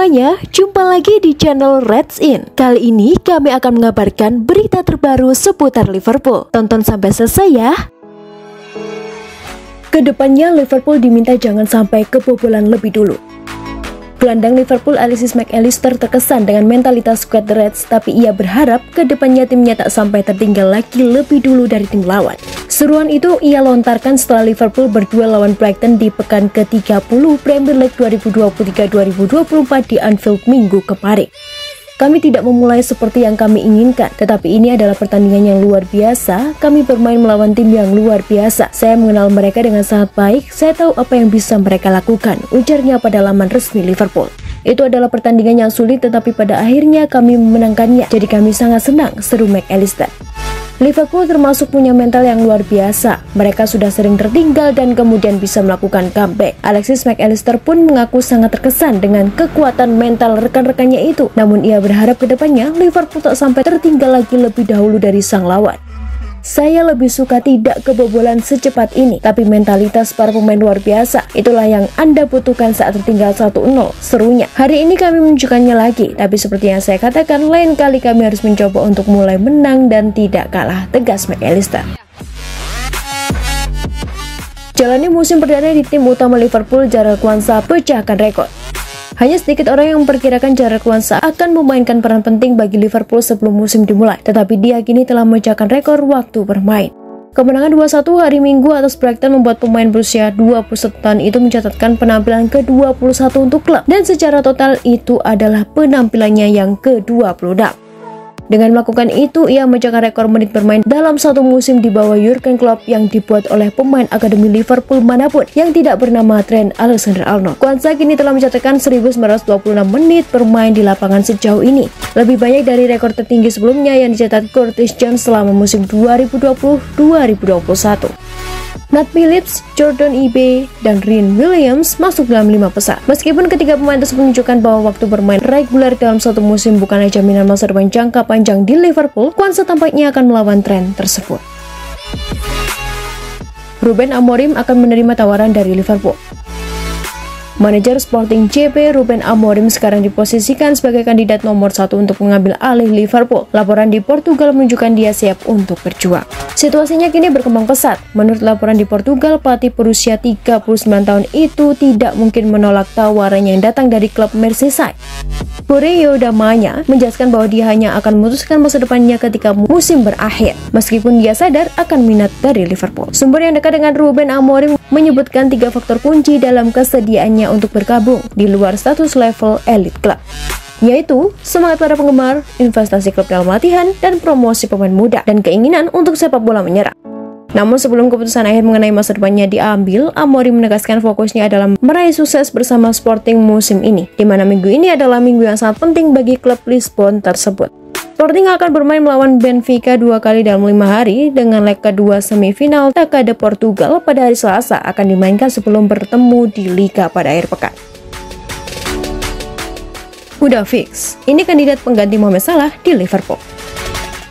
semuanya, jumpa lagi di channel Reds In. Kali ini kami akan mengabarkan berita terbaru seputar Liverpool. Tonton sampai selesai ya. Kedepannya Liverpool diminta jangan sampai kebobolan lebih dulu. Gelandang Liverpool Alexis Mac Allister terkesan dengan mentalitas squad Reds, tapi ia berharap kedepannya timnya tak sampai tertinggal lagi lebih dulu dari tim lawan. Seruan itu ia lontarkan setelah Liverpool berduel lawan Brighton di pekan ke-30 Premier League 2023-2024 di Anfield minggu kemarin. Kami tidak memulai seperti yang kami inginkan, tetapi ini adalah pertandingan yang luar biasa. Kami bermain melawan tim yang luar biasa. Saya mengenal mereka dengan sangat baik. Saya tahu apa yang bisa mereka lakukan, ujarnya pada laman resmi Liverpool. Itu adalah pertandingan yang sulit, tetapi pada akhirnya kami memenangkannya. Jadi kami sangat senang, seru Mac Allister. Liverpool termasuk punya mental yang luar biasa. Mereka sudah sering tertinggal dan kemudian bisa melakukan comeback. Alexis Mac Allister pun mengaku sangat terkesan dengan kekuatan mental rekan-rekannya itu. Namun ia berharap kedepannya Liverpool tak sampai tertinggal lagi lebih dahulu dari sang lawan. Saya lebih suka tidak kebobolan secepat ini, tapi mentalitas para pemain luar biasa. Itulah yang Anda butuhkan saat tertinggal 1-0, serunya. Hari ini kami menunjukkannya lagi, tapi seperti yang saya katakan, lain kali kami harus mencoba untuk mulai menang dan tidak kalah, tegas Mac Allister. Jalani musim perdana di tim utama Liverpool, Jarell Quansah pecahkan rekor. Hanya sedikit orang yang memperkirakan Jarell Quansah akan memainkan peran penting bagi Liverpool sebelum musim dimulai, tetapi dia kini telah memecahkan rekor waktu bermain. Kemenangan 2-1 hari Minggu atas Brighton membuat pemain berusia 21 tahun itu mencatatkan penampilan ke-21 untuk klub, dan secara total itu adalah penampilannya yang ke-26. Dengan melakukan itu, ia memecahkan rekor menit bermain dalam satu musim di bawah Jurgen Klopp yang dibuat oleh pemain akademi Liverpool manapun yang tidak bernama Trent Alexander-Arnold. Quansah kini telah mencatatkan 1926 menit bermain di lapangan sejauh ini, lebih banyak dari rekor tertinggi sebelumnya yang dicatat Curtis Jones selama musim 2020-2021. Matt Phillips, Jordan Ebe, dan Rien Williams masuk dalam 5 besar. Meskipun ketiga pemain tersebut menunjukkan bahwa waktu bermain reguler dalam satu musim bukanlah jaminan masa depan jangka panjang di Liverpool, Quansah tampaknya akan melawan tren tersebut. Ruben Amorim akan menerima tawaran dari Liverpool. Manajer Sporting CP Ruben Amorim sekarang diposisikan sebagai kandidat nomor 1 untuk mengambil alih Liverpool. Laporan di Portugal menunjukkan dia siap untuk berjuang. Situasinya kini berkembang pesat. Menurut laporan di Portugal, pelatih berusia 39 tahun itu tidak mungkin menolak tawaran yang datang dari klub Merseyside. Boreo Damanya menjelaskan bahwa dia hanya akan memutuskan masa depannya ketika musim berakhir, meskipun dia sadar akan minat dari Liverpool. Sumber yang dekat dengan Ruben Amorim menyebutkan 3 faktor kunci dalam kesediaannya untuk bergabung di luar status level elite klub, yaitu semangat para penggemar, investasi klub dalam latihan, dan promosi pemain muda, dan keinginan untuk sepak bola menyerang. Namun sebelum keputusan akhir mengenai masa depannya diambil, Amorim menegaskan fokusnya adalah meraih sukses bersama Sporting musim ini, di mana minggu ini adalah minggu yang sangat penting bagi klub Lisbon tersebut. Sporting akan bermain melawan Benfica 2 kali dalam 5 hari, dengan leg kedua semifinal Taça de Portugal pada hari Selasa akan dimainkan sebelum bertemu di Liga pada akhir pekan. Udah fix, ini kandidat pengganti Mohamed Salah di Liverpool.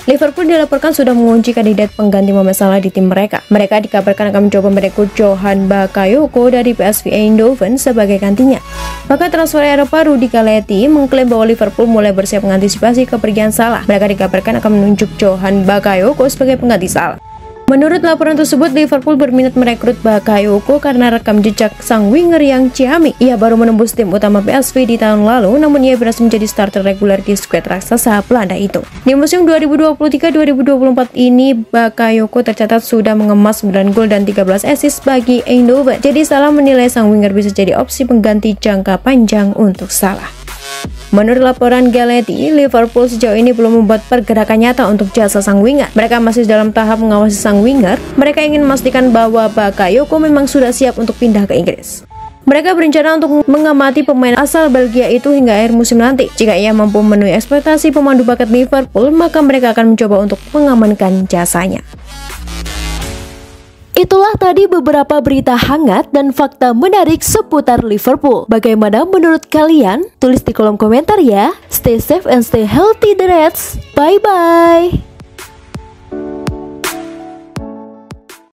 Liverpool dilaporkan sudah mengunci kandidat pengganti Mohamed Salah di tim mereka. Mereka dikabarkan akan mencoba merekrut Johan Bakayoko dari PSV Eindhoven sebagai gantinya. Maka transfer Eropa Rudy Galeati mengklaim bahwa Liverpool mulai bersiap mengantisipasi kepergian Salah. Mereka dikabarkan akan menunjuk Johan Bakayoko sebagai pengganti Salah. Menurut laporan tersebut, Liverpool berminat merekrut Bakayoko karena rekam jejak sang winger yang ciamik. Ia baru menembus tim utama PSV di tahun lalu, namun ia berhasil menjadi starter reguler di skuad raksasa Belanda itu. Di musim 2023-2024 ini, Bakayoko tercatat sudah mengemas 9 gol dan 13 assist bagi Eindhoven. Jadi Salah menilai sang winger bisa jadi opsi pengganti jangka panjang untuk Salah. Menurut laporan Galeati, Liverpool sejauh ini belum membuat pergerakan nyata untuk jasa sang winger. Mereka masih dalam tahap mengawasi sang winger. Mereka ingin memastikan bahwa Bakayoko memang sudah siap untuk pindah ke Inggris. Mereka berencana untuk mengamati pemain asal Belgia itu hingga akhir musim nanti. Jika ia mampu memenuhi ekspektasi pemandu bakat Liverpool, maka mereka akan mencoba untuk mengamankan jasanya. Itulah tadi beberapa berita hangat dan fakta menarik seputar Liverpool. Bagaimana menurut kalian? Tulis di kolom komentar ya. Stay safe and stay healthy, the Reds. Bye-bye.